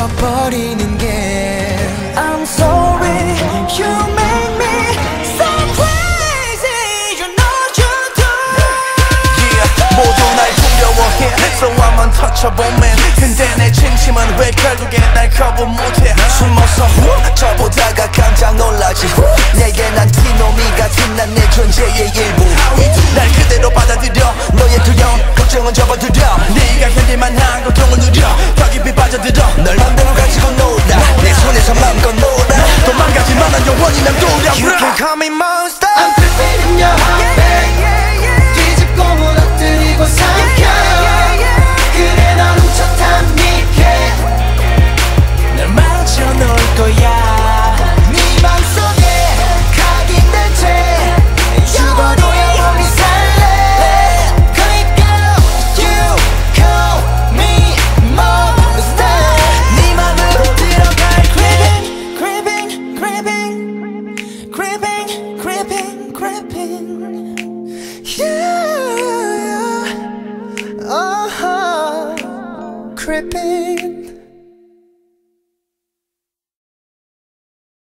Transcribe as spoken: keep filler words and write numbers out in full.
잡아버리는 게 I'm sorry you make me so crazy you know you do yeah 모두 날 두려워해 so I'm untouchable man 근데 내 진심은 왜 결국에 날 거부 못해 숨어서 저보다가 깜짝 놀라지 내게 난 티노미 같은 난 내 존재의 일부 날 그대로 받아들여 너의 두려움 걱정은 접어두려 네가 견딜만 한 고통을 누려 더 깊이 빠져들어 널 맘대로 가지고 놀아 내 손에서 맘껏 놀아 도망가지만 난 영원히 남도려 You can call me monster I'm creeping in your heart babe 뒤집고 무너뜨리고 삼켜 그래 넌 훔쳐 탐닉해 날 맞춰 놓을 거야 Creeping